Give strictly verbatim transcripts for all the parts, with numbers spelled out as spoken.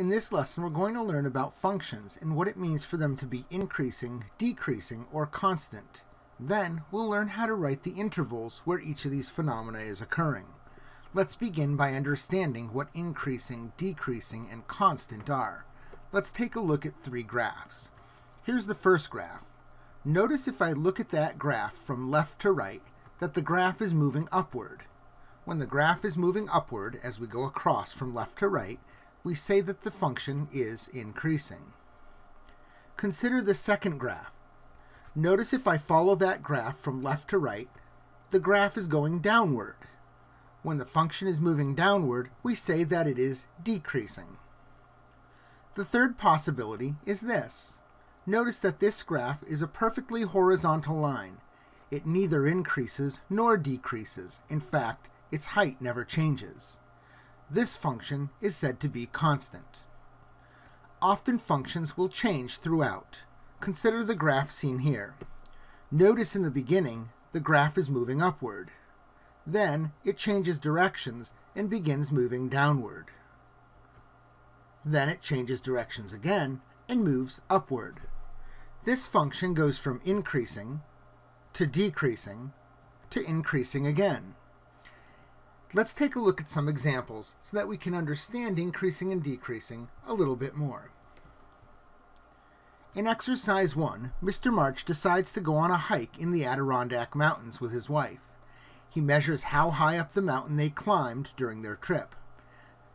In this lesson, we're going to learn about functions and what it means for them to be increasing, decreasing, or constant. Then, we'll learn how to write the intervals where each of these phenomena is occurring. Let's begin by understanding what increasing, decreasing, and constant are. Let's take a look at three graphs. Here's the first graph. Notice if I look at that graph from left to right, that the graph is moving upward. When the graph is moving upward as we go across from left to right, we say that the function is increasing. Consider the second graph. Notice if I follow that graph from left to right, the graph is going downward. When the function is moving downward, we say that it is decreasing. The third possibility is this. Notice that this graph is a perfectly horizontal line. It neither increases nor decreases. In fact, its height never changes. This function is said to be constant. Often functions will change throughout. Consider the graph seen here. Notice in the beginning, the graph is moving upward. Then it changes directions and begins moving downward. Then it changes directions again and moves upward. This function goes from increasing to decreasing to increasing again. Let's take a look at some examples so that we can understand increasing and decreasing a little bit more. In exercise one, Mister March decides to go on a hike in the Adirondack Mountains with his wife. He measures how high up the mountain they climbed during their trip.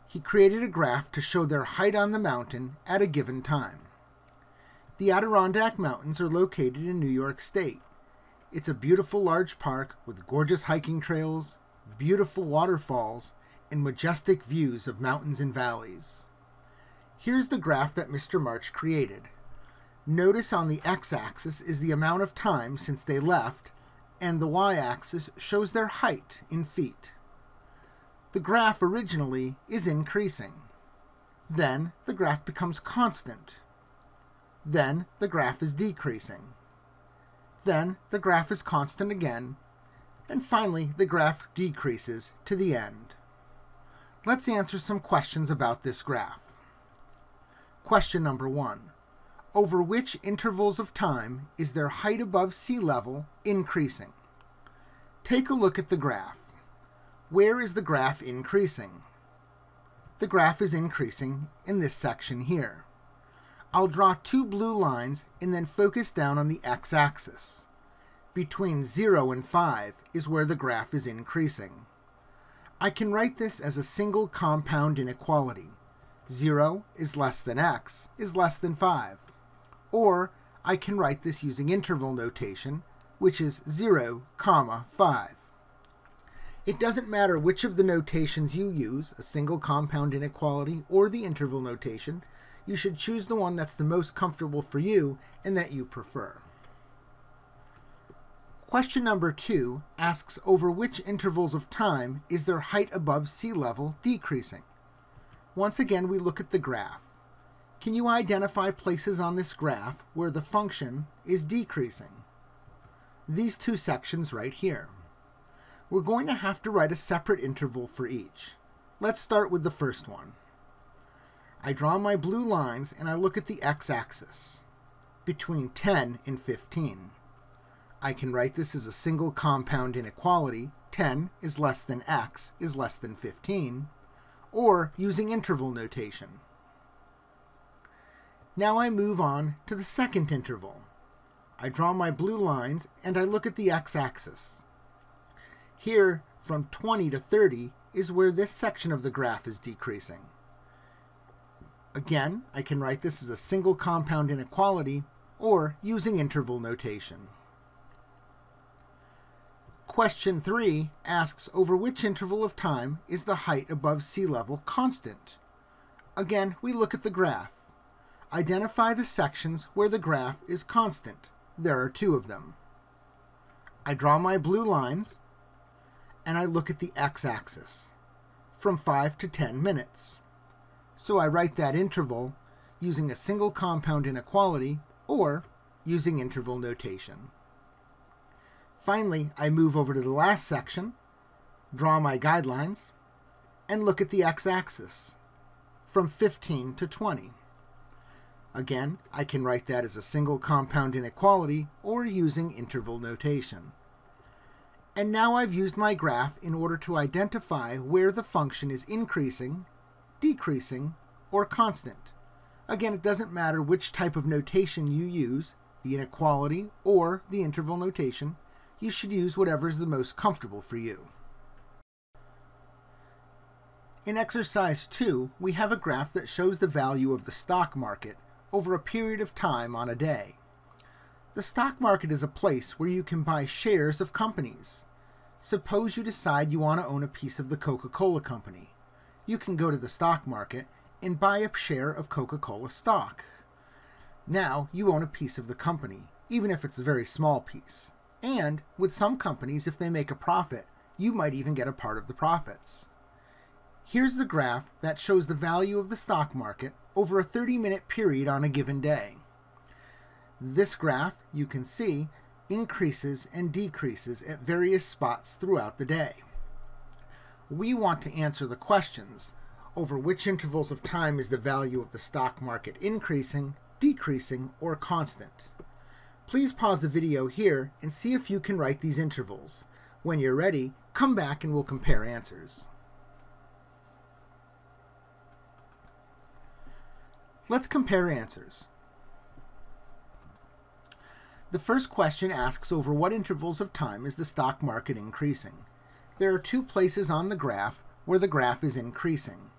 He created a graph to show their height on the mountain at a given time. The Adirondack Mountains are located in New York State. It's a beautiful large park with gorgeous hiking trails, beautiful waterfalls, and majestic views of mountains and valleys. Here's the graph that Mister March created. Notice on the x-axis is the amount of time since they left, and the y-axis shows their height in feet. The graph originally is increasing. Then the graph becomes constant. Then the graph is decreasing. Then the graph is constant again. And finally, the graph decreases to the end. Let's answer some questions about this graph. Question number one. Over which intervals of time is their height above sea level increasing? Take a look at the graph. Where is the graph increasing? The graph is increasing in this section here. I'll draw two blue lines and then focus down on the x-axis. Between zero and five is where the graph is increasing. I can write this as a single compound inequality. zero is less than x is less than five. Or I can write this using interval notation, which is zero comma five. It doesn't matter which of the notations you use, a single compound inequality or the interval notation. You should choose the one that's the most comfortable for you and that you prefer. Question number two asks over which intervals of time is their height above sea level decreasing? Once again, we look at the graph. Can you identify places on this graph where the function is decreasing? These two sections right here. We're going to have to write a separate interval for each. Let's start with the first one. I draw my blue lines and I look at the x-axis between ten and fifteen. I can write this as a single compound inequality, ten is less than x is less than fifteen, or using interval notation. Now I move on to the second interval. I draw my blue lines and I look at the x-axis. Here, from twenty to thirty is where this section of the graph is decreasing. Again, I can write this as a single compound inequality or using interval notation. Question three asks over which interval of time is the height above sea level constant? Again, we look at the graph. Identify the sections where the graph is constant. There are two of them. I draw my blue lines and I look at the x-axis from five to ten minutes. So I write that interval using a single compound inequality or using interval notation. Finally, I move over to the last section, draw my guidelines, and look at the x-axis, from fifteen to twenty. Again, I can write that as a single compound inequality or using interval notation. And now I've used my graph in order to identify where the function is increasing, decreasing, or constant. Again, it doesn't matter which type of notation you use, the inequality or the interval notation. You should use whatever is the most comfortable for you. In exercise two, we have a graph that shows the value of the stock market over a period of time on a day. The stock market is a place where you can buy shares of companies. Suppose you decide you want to own a piece of the Coca-Cola company. You can go to the stock market and buy a share of Coca-Cola stock. Now you own a piece of the company, even if it's a very small piece. And with some companies, if they make a profit, you might even get a part of the profits. Here's the graph that shows the value of the stock market over a thirty minute period on a given day. This graph, you can see, increases and decreases at various spots throughout the day. We want to answer the questions: over which intervals of time is the value of the stock market increasing, decreasing, or constant? Please pause the video here and see if you can write these intervals. When you're ready, come back and we'll compare answers. Let's compare answers. The first question asks over what intervals of time is the stock market increasing. There are two places on the graph where the graph is increasing.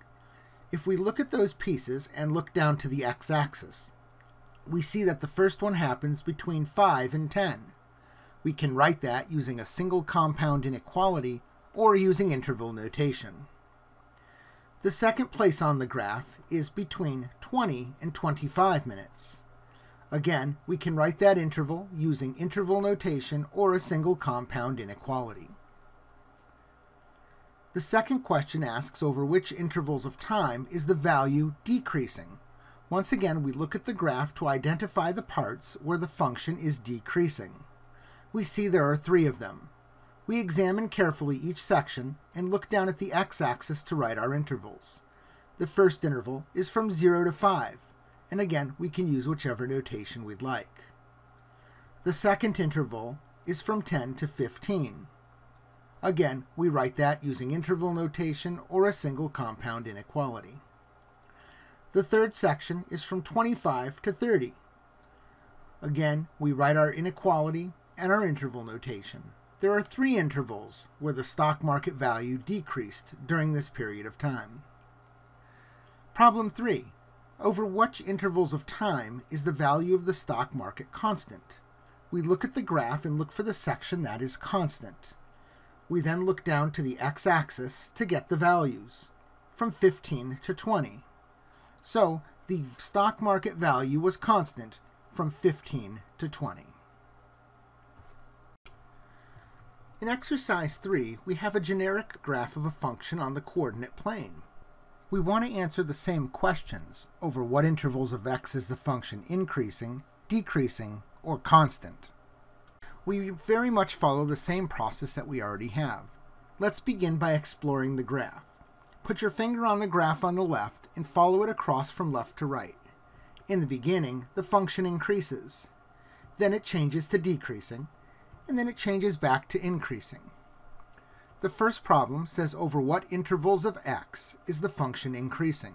If we look at those pieces and look down to the x-axis, we see that the first one happens between five and ten. We can write that using a single compound inequality or using interval notation. The second place on the graph is between twenty and twenty-five minutes. Again, we can write that interval using interval notation or a single compound inequality. The second question asks over which intervals of time is the value decreasing. Once again, we look at the graph to identify the parts where the function is decreasing. We see there are three of them. We examine carefully each section and look down at the x-axis to write our intervals. The first interval is from zero to five, and again, we can use whichever notation we'd like. The second interval is from ten to fifteen. Again, we write that using interval notation or a single compound inequality. The third section is from twenty-five to thirty. Again, we write our inequality and our interval notation. There are three intervals where the stock market value decreased during this period of time. Problem three. Over which intervals of time is the value of the stock market constant? We look at the graph and look for the section that is constant. We then look down to the x-axis to get the values, from fifteen to twenty. So the stock market value was constant from fifteen to twenty. In exercise three, we have a generic graph of a function on the coordinate plane. We want to answer the same questions: over what intervals of x is the function increasing, decreasing, or constant. We very much follow the same process that we already have. Let's begin by exploring the graph. Put your finger on the graph on the left and follow it across from left to right. In the beginning, the function increases. Then it changes to decreasing, and then it changes back to increasing. The first problem says over what intervals of x is the function increasing.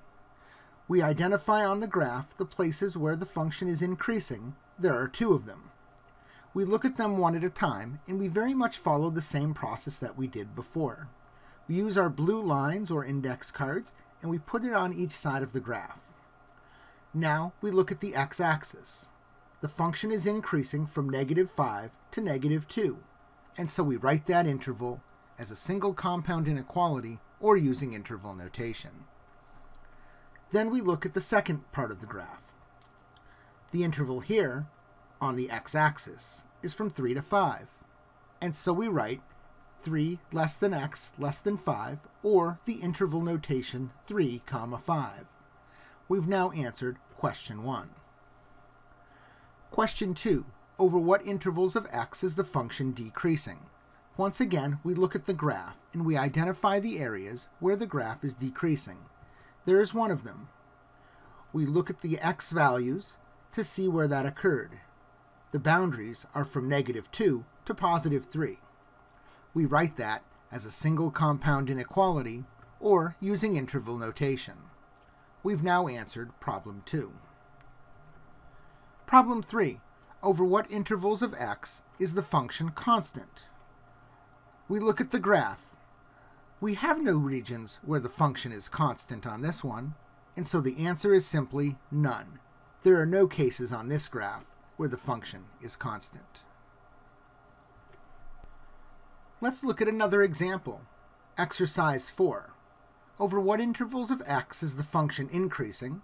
We identify on the graph the places where the function is increasing. There are two of them. We look at them one at a time, and we very much follow the same process that we did before. We use our blue lines or index cards, and we put it on each side of the graph. Now we look at the x-axis. The function is increasing from negative five to negative two, and so we write that interval as a single compound inequality or using interval notation. Then we look at the second part of the graph. The interval here on the x-axis is from three to five, and so we write three less than x less than five, or the interval notation three comma five. We've now answered question one. Question two, over what intervals of x is the function decreasing? Once again, we look at the graph and we identify the areas where the graph is decreasing. There is one of them. We look at the x values to see where that occurred. The boundaries are from negative two to positive three. We write that as a single compound inequality or using interval notation. We've now answered problem two. Problem three. Over what intervals of x is the function constant? We look at the graph. We have no regions where the function is constant on this one, and so the answer is simply none. There are no cases on this graph where the function is constant. Let's look at another example. Exercise four. Over what intervals of x is the function increasing?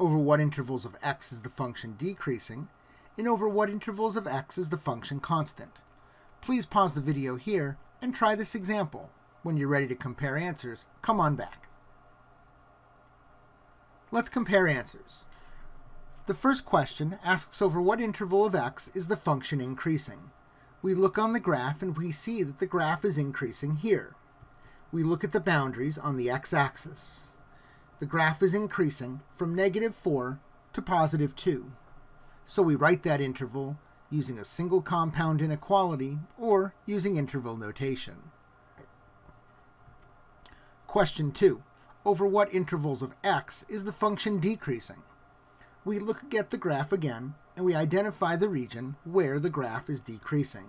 Over what intervals of x is the function decreasing? And over what intervals of x is the function constant? Please pause the video here and try this example. When you're ready to compare answers, come on back. Let's compare answers. The first question asks over what interval of x is the function increasing. We look on the graph and we see that the graph is increasing here. We look at the boundaries on the x-axis. The graph is increasing from negative four to positive two. So we write that interval using a single compound inequality or using interval notation. Question two. Over what intervals of x is the function decreasing? We look at the graph again, and we identify the region where the graph is decreasing.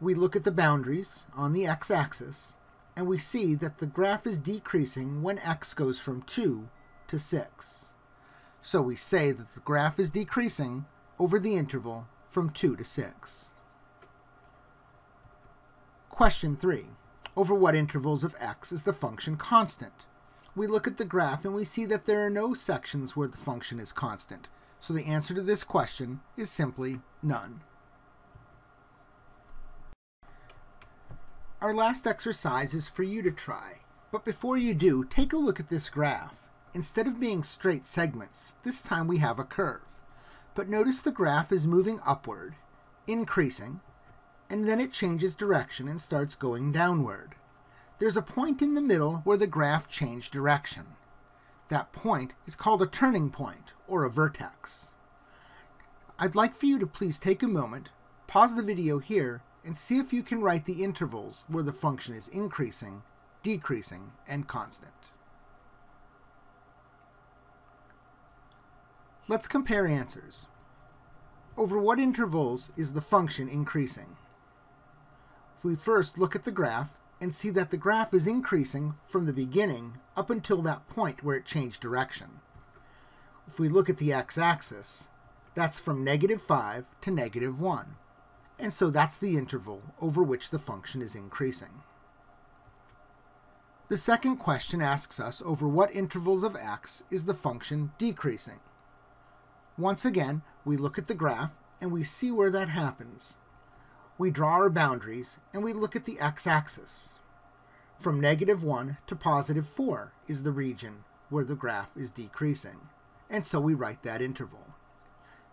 We look at the boundaries on the x-axis, and we see that the graph is decreasing when x goes from two to six. So we say that the graph is decreasing over the interval from two to six. Question three. Over what intervals of x is the function constant? We look at the graph and we see that there are no sections where the function is constant. So the answer to this question is simply none. Our last exercise is for you to try, but before you do, take a look at this graph. Instead of being straight segments, this time we have a curve. But notice the graph is moving upward, increasing, and then it changes direction and starts going downward. There's a point in the middle where the graph changed direction. That point is called a turning point, or a vertex. I'd like for you to please take a moment, pause the video here, and see if you can write the intervals where the function is increasing, decreasing, and constant. Let's compare answers. Over what intervals is the function increasing? We first look at the graph and see that the graph is increasing from the beginning up until that point where it changed direction. If we look at the x-axis, that's from negative five to negative one. And so that's the interval over which the function is increasing. The second question asks us over what intervals of x is the function decreasing. Once again, we look at the graph and we see where that happens. We draw our boundaries and we look at the x-axis. From negative one to positive four is the region where the graph is decreasing, and so we write that interval.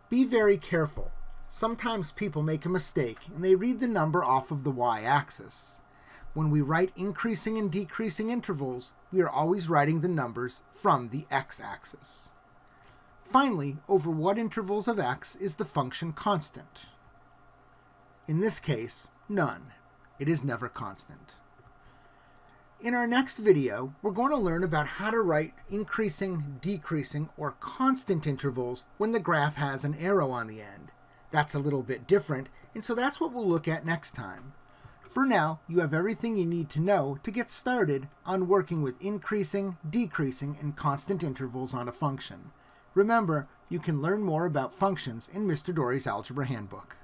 Be very careful. Sometimes people make a mistake and they read the number off of the y-axis. When we write increasing and decreasing intervals, we are always writing the numbers from the x-axis. Finally, over what intervals of x is the function constant? In this case, none. It is never constant. In our next video, we're going to learn about how to write increasing, decreasing, or constant intervals when the graph has an arrow on the end. That's a little bit different, and so that's what we'll look at next time. For now, you have everything you need to know to get started on working with increasing, decreasing, and constant intervals on a function. Remember, you can learn more about functions in Mister Dorey's Algebra Handbook.